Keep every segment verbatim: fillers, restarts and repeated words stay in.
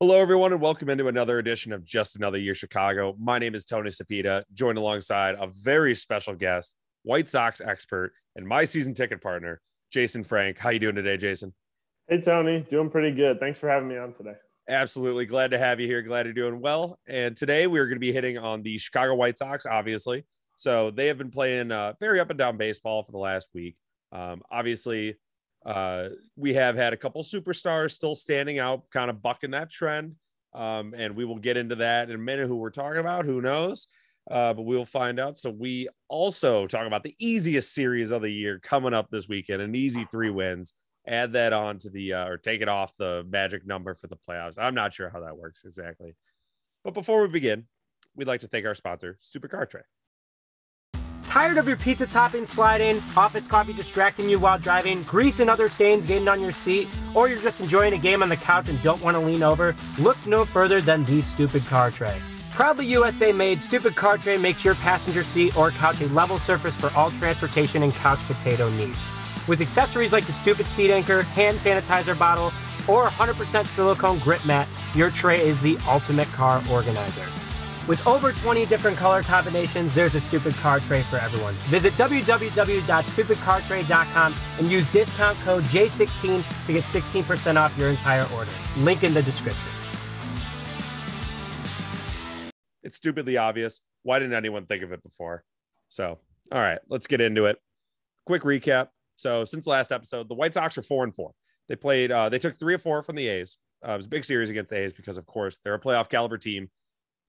Hello, everyone, and welcome into another edition of Just Another Year Chicago. My name is Tony Cepeda, joined alongside a very special guest, White Sox expert, and my season ticket partner, Jason Frank. How you doing today, Jason? Hey, Tony. Doing pretty good. Thanks for having me on today. Absolutely. Glad to have you here. Glad you're doing well. And today we are going to be hitting on the Chicago White Sox, obviously. So they have been playing uh, very up and down baseball for the last week. Um, obviously, uh we have had a couple superstars still standing out, kind of bucking that trend, um and we will get into that in a minute, who we're talking about, who knows, uh but we'll find out. So we also talk about the easiest series of the year coming up this weekend, an easy three wins. Add that on to the uh, or take it off the magic number for the playoffs. I'm not sure how that works exactly, but before we begin, we'd like to thank our sponsor, Stupid Car Tray. Tired of your pizza topping sliding, office coffee distracting you while driving, grease and other stains getting on your seat, or you're just enjoying a game on the couch and don't want to lean over? Look no further than the Stupid Car Tray. Proudly U S A-made, Stupid Car Tray makes your passenger seat or couch a level surface for all transportation and couch potato needs. With accessories like the Stupid Seat Anchor, hand sanitizer bottle, or one hundred percent silicone grip mat, your tray is the ultimate car organizer. With over twenty different color combinations, there's a Stupid Car Tray for everyone. Visit w w w dot stupid car tray dot com and use discount code J sixteen to get sixteen percent off your entire order. Link in the description. It's stupidly obvious. Why didn't anyone think of it before? So, all right, let's get into it. Quick recap. So, since last episode, the White Sox are four and four. They played. Uh, they took three or four from the A's. Uh, it was a big series against the A's because, of course, they're a playoff caliber team.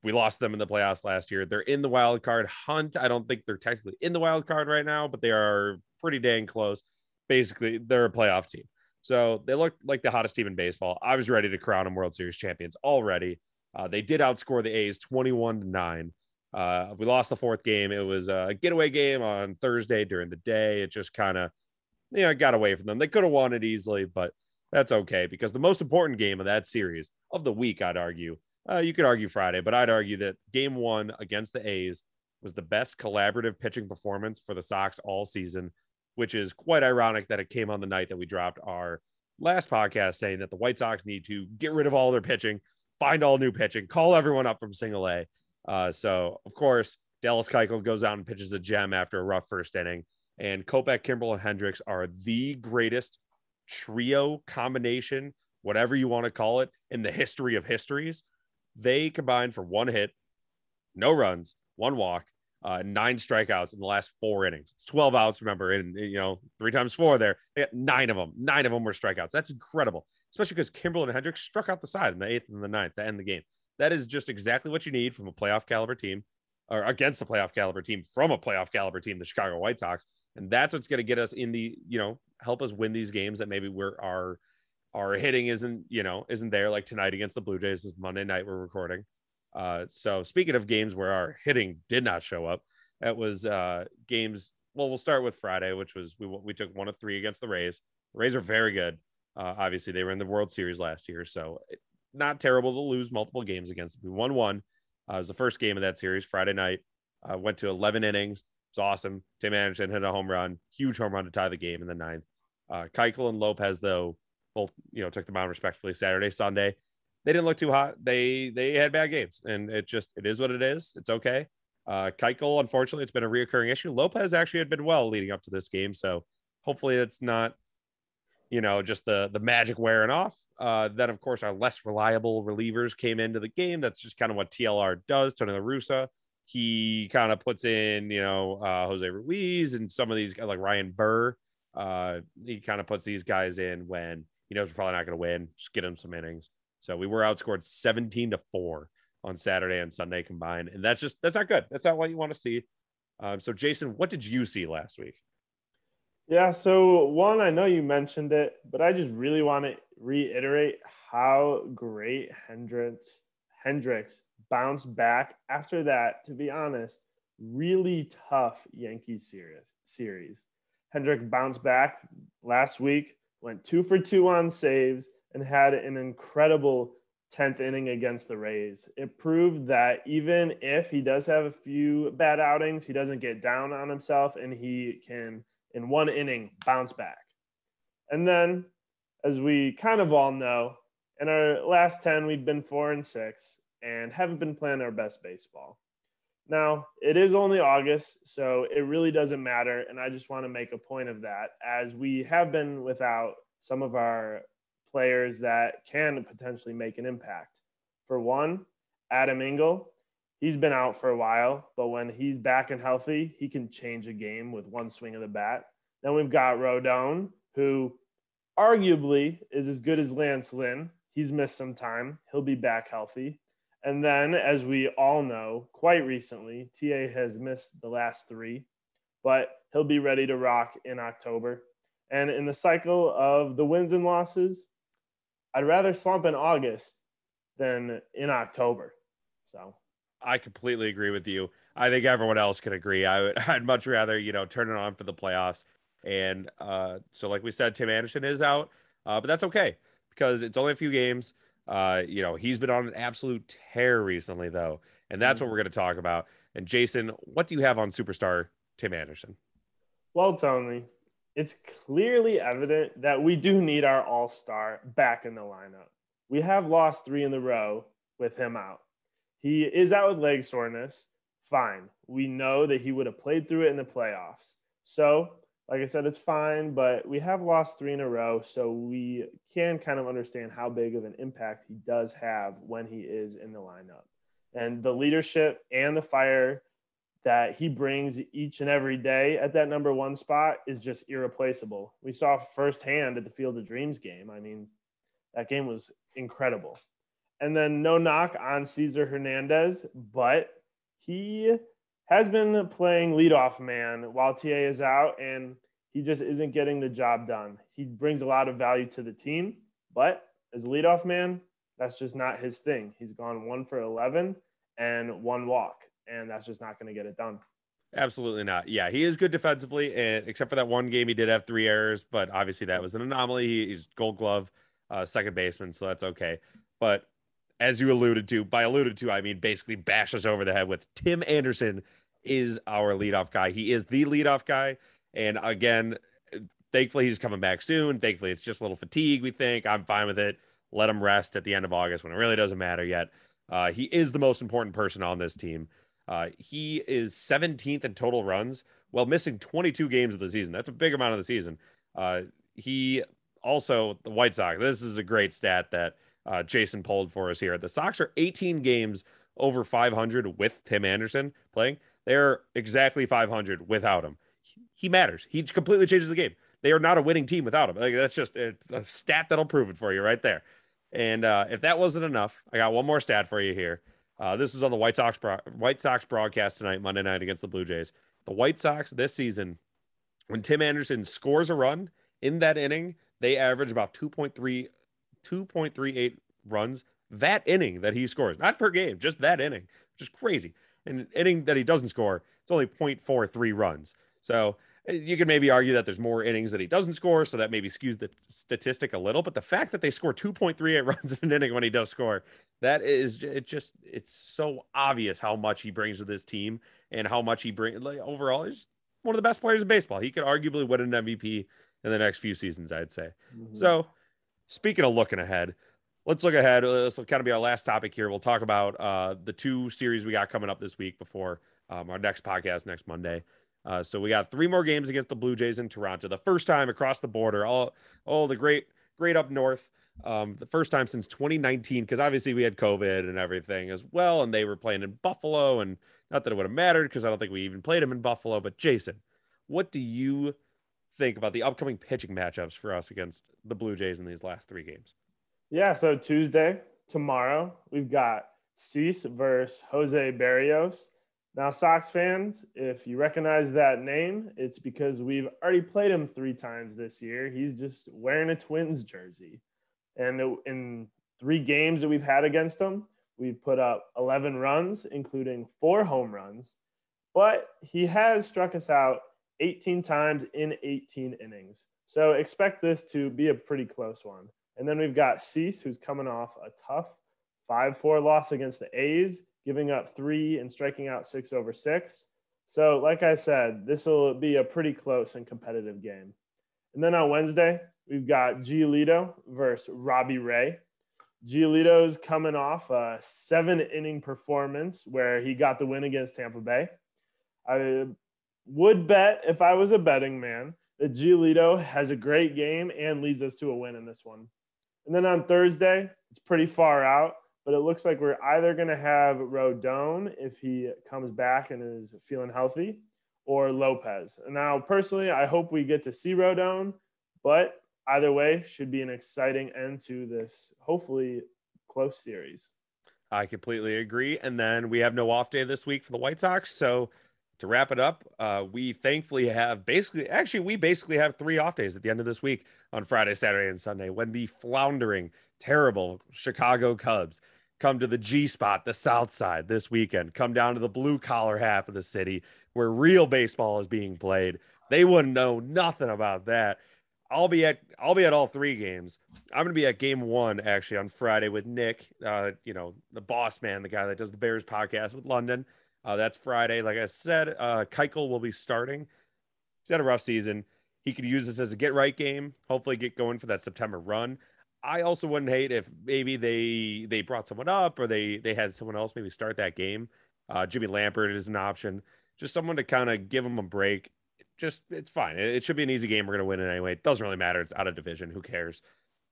We lost them in the playoffs last year. They're in the wild card hunt. I don't think they're technically in the wild card right now, but they are pretty dang close. Basically, they're a playoff team. So they look like the hottest team in baseball. I was ready to crown them World Series champions already. Uh, they did outscore the A's twenty-one to nine. Uh, we lost the fourth game. It was a getaway game on Thursday during the day. It just kind of, you know, got away from them. They could have won it easily, but that's okay, because the most important game of that series of the week, I'd argue, Uh, you could argue Friday, but I'd argue that game one against the A's was the best collaborative pitching performance for the Sox all season, which is quite ironic that it came on the night that we dropped our last podcast saying that the White Sox need to get rid of all their pitching, find all new pitching, call everyone up from single A. Uh, so, of course, Dallas Keuchel goes out and pitches a gem after a rough first inning, and Kopech, Kimbrel, and Hendriks are the greatest trio combination, whatever you want to call it, in the history of histories. They combined for one hit, no runs, one walk, uh, nine strikeouts in the last four innings. It's twelve outs, remember, and, you know, three times four there. They got nine of them. Nine of them were strikeouts. That's incredible, especially because Kimbrel and Hendriks struck out the side in the eighth and the ninth to end the game. That is just exactly what you need from a playoff caliber team, or against a playoff caliber team from a playoff caliber team, the Chicago White Sox. And that's what's going to get us in the, you know, help us win these games that maybe we're our. Our hitting isn't, you know, isn't there, like tonight against the Blue Jays. This Monday night we're recording. Uh, so speaking of games where our hitting did not show up, that was uh, games. Well, we'll start with Friday, which was we we took one of three against the Rays. The Rays are very good. Uh, obviously, they were in the World Series last year, so not terrible to lose multiple games against them. We won one. Uh, it was the first game of that series Friday night. Uh, went to eleven innings. It was awesome. Tim Anderson hit a home run, huge home run to tie the game in the ninth. Uh, Keuchel and Lopez, though, both, you know, took the mound respectively Saturday, Sunday. They didn't look too hot. They they had bad games, and it just it is what it is. It's okay. Uh, Keuchel, unfortunately, it's been a reoccurring issue. Lopez actually had been well leading up to this game, so hopefully it's not, you know, just the the magic wearing off. Uh, then of course our less reliable relievers came into the game. That's just kind of what T L R does. Tony La Russa, he kind of puts in, you know, uh, Jose Ruiz and some of these guys like Ryan Burr. Uh, he kind of puts these guys in when he knows we're probably not going to win. Just get him some innings. So we were outscored seventeen to four on Saturday and Sunday combined. And that's just, that's not good. That's not what you want to see. Um, so Jason, what did you see last week? Yeah. So one, I know you mentioned it, but I just really want to reiterate how great Hendriks, Hendriks bounced back after that, to be honest, really tough Yankees series series. Hendriks bounced back last week, went two for two on saves, and had an incredible tenth inning against the Rays. It proved that even if he does have a few bad outings, he doesn't get down on himself, and he can, in one inning, bounce back. And then, as we kind of all know, In our last ten, we've been four and six and haven't been playing our best baseball. Now, it is only August, so it really doesn't matter, and I just want to make a point of that, as we have been without some of our players that can potentially make an impact. For one, Adam Engel. He's been out for a while, but when he's back and healthy, he can change a game with one swing of the bat. Then we've got Rodon, who arguably is as good as Lance Lynn. He's missed some time. He'll be back healthy. And then, as we all know, quite recently, T A has missed the last three, but he'll be ready to rock in October. And in the cycle of the wins and losses, I'd rather slump in August than in October. So I completely agree with you. I think everyone else can agree. I would, I'd much rather, you know, turn it on for the playoffs. And uh, so, like we said, Tim Anderson is out, uh, but that's okay because it's only a few games. Uh, you know, he's been on an absolute tear recently, though, and that's what we're going to talk about. And Jason, what do you have on superstar Tim Anderson? Well, Tony, it's clearly evident that we do need our all-star back in the lineup. We have lost three in a row with him out. He is out with leg soreness. Fine. We know that he would have played through it in the playoffs. So, like I said, it's fine, but we have lost three in a row, so we can kind of understand how big of an impact he does have when he is in the lineup. And the leadership and the fire that he brings each and every day at that number one spot is just irreplaceable. We saw firsthand at the Field of Dreams game. I mean, that game was incredible. And then no knock on Cesar Hernandez, but he has been playing leadoff man while T A is out, and he just isn't getting the job done. He brings a lot of value to the team, but as a leadoff man, that's just not his thing. He's gone one for eleven and one walk, and that's just not going to get it done. Absolutely not. Yeah, he is good defensively, and except for that one game, he did have three errors, but obviously that was an anomaly. He's Gold Glove, uh, second baseman, so that's okay. But as you alluded to, by alluded to, I mean basically bash us over the head with Tim Anderson is our leadoff guy. He is the leadoff guy. And again, thankfully he's coming back soon. Thankfully it's just a little fatigue, we think. I'm fine with it. Let him rest at the end of August when it really doesn't matter yet. Uh, he is the most important person on this team. Uh, he is seventeenth in total runs while missing twenty-two games of the season. That's a big amount of the season. Uh, he also, the White Sox, this is a great stat that Uh, Jason pulled for us here. The Sox are eighteen games over five hundred with Tim Anderson playing. They're exactly five hundred without him. He, he matters. He completely changes the game. They are not a winning team without him. Like, that's just it's a stat that'll prove it for you right there. And uh, if that wasn't enough, I got one more stat for you here. Uh, this was on the White Sox bro- White Sox broadcast tonight, Monday night against the Blue Jays. The White Sox this season, when Tim Anderson scores a run in that inning, they average about two point three two point three eight runs that inning that he scores, not per game, just that inning, which is crazy. And an inning that he doesn't score, it's only zero point four three runs. So you could maybe argue that there's more innings that he doesn't score, so that maybe skews the statistic a little. But the fact that they score two point three eight runs in an inning when he does score, that is it just it's so obvious how much he brings to this team and how much he brings. Like, overall, he's one of the best players in baseball. He could arguably win an M V P in the next few seasons, I'd say. Mm-hmm. So, speaking of looking ahead, let's look ahead. This will kind of be our last topic here. We'll talk about uh, the two series we got coming up this week before um, our next podcast next Monday. Uh, so we got three more games against the Blue Jays in Toronto. The first time across the border. All, oh, the great, great up north. Um, the first time since twenty nineteen, because obviously we had COVID and everything as well, and they were playing in Buffalo. And not that it would have mattered because I don't think we even played them in Buffalo. But Jason, what do you think about the upcoming pitching matchups for us against the Blue Jays in these last three games? Yeah, so Tuesday, tomorrow, we've got Cease versus Jose Berrios. Now, Sox fans, if you recognize that name, it's because we've already played him three times this year. He's just wearing a Twins jersey. And in three games that we've had against him, we've put up eleven runs, including four home runs. But he has struck us out eighteen times in eighteen innings. So expect this to be a pretty close one. And then we've got Cease, who's coming off a tough five four loss against the A's, giving up three and striking out six over six. So like I said, this will be a pretty close and competitive game. And then on Wednesday, we've got Giolito versus Robbie Ray. Giolito's coming off a seven-inning performance where he got the win against Tampa Bay. I would bet, if I was a betting man, that Giolito has a great game and leads us to a win in this one. And then on Thursday, it's pretty far out, but it looks like we're either going to have Rodon if he comes back and is feeling healthy, or Lopez. And now, personally, I hope we get to see Rodon, but either way, should be an exciting end to this hopefully close series. I completely agree. And then we have no off day this week for the White Sox. So to wrap it up, uh, we thankfully have basically, actually, we basically have three off days at the end of this week on Friday, Saturday, and Sunday, when the floundering, terrible Chicago Cubs come to the G spot, the South Side this weekend, come down to the blue collar half of the city where real baseball is being played. They wouldn't know nothing about that. I'll be at I'll be at all three games. I'm going to be at game one, actually, on Friday with Nick, uh, you know, the boss man, the guy that does the Bears podcast with London. Uh, that's Friday. Like I said, uh, Keuchel will be starting. He's had a rough season. He could use this as a get-right game, hopefully get going for that September run. I also wouldn't hate if maybe they they brought someone up or they they had someone else maybe start that game. Uh, Jimmy Lampert is an option. Just someone to kind of give them a break. Just, it's fine. It should be an easy game. We're going to win it anyway. It doesn't really matter. It's out of division. Who cares?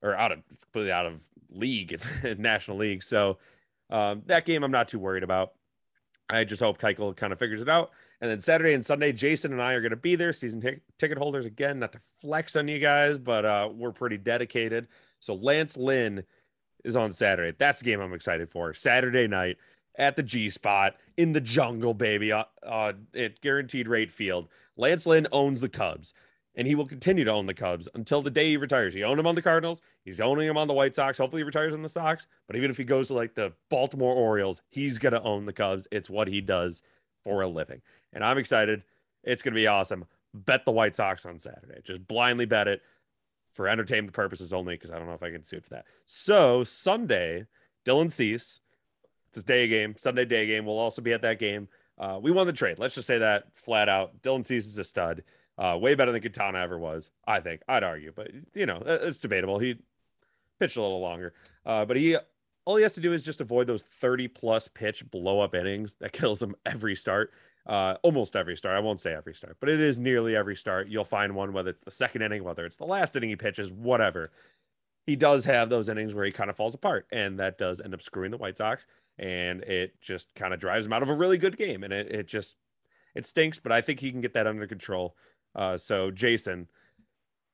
Or out of, completely out of league. It's National League. So um, that game I'm not too worried about. I just hope Keuchel kind of figures it out. And then Saturday and Sunday, Jason and I are going to be there. Season t- ticket holders, again, not to flex on you guys, but uh, we're pretty dedicated. So Lance Lynn is on Saturday. That's the game I'm excited for. Saturday night at the G spot in the jungle, baby, uh, uh, at Guaranteed Rate Field. Lance Lynn owns the Cubs, and he will continue to own the Cubs until the day he retires. He owned them on the Cardinals. He's owning them on the White Sox. Hopefully he retires on the Sox. But even if he goes to like the Baltimore Orioles, he's going to own the Cubs. It's what he does for a living. And I'm excited. It's going to be awesome. Bet the White Sox on Saturday. Just blindly bet it for entertainment purposes only, because I don't know if I can suit for that. So Sunday, Dylan Cease. It's his day game, Sunday day game. We'll also be at that game. Uh, we won the trade. Let's just say that flat out. Dylan Cease is a stud. Uh, way better than Quintana ever was, I think. I'd argue, but, you know, it's debatable. He pitched a little longer. Uh, but he all he has to do is just avoid those thirty-plus pitch blow-up innings that kills him every start. Uh, almost every start. I won't say every start, but it is nearly every start. You'll find one, whether it's the second inning, whether it's the last inning he pitches, whatever. He does have those innings where he kind of falls apart, and that does end up screwing the White Sox, and it just kind of drives him out of a really good game, and it, it just it stinks, but I think he can get that under control. Uh, so, Jason,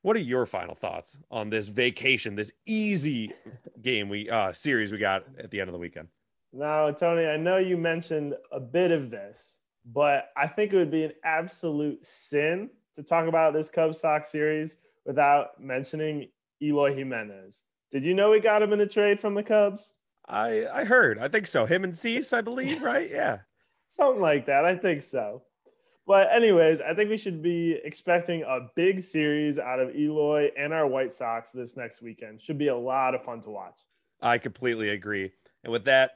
what are your final thoughts on this vacation, this easy game we uh, series we got at the end of the weekend? Now, Tony, I know you mentioned a bit of this, but I think it would be an absolute sin to talk about this Cubs-Sox series without mentioning Eloy Jimenez. Did you know we got him in a trade from the Cubs? I, I heard. I think so. Him and Cease, I believe, right? Yeah. Something like that. I think so. But anyways, I think we should be expecting a big series out of Eloy and our White Sox this next weekend. Should be a lot of fun to watch. I completely agree. And with that,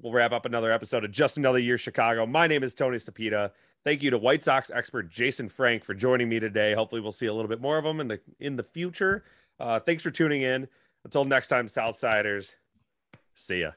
we'll wrap up another episode of Just Another Year Chicago. My name is Tony Cepeda. Thank you to White Sox expert Jason Frank for joining me today. Hopefully we'll see a little bit more of him in the, in the future. Uh, thanks for tuning in. Until next time, Southsiders. See ya.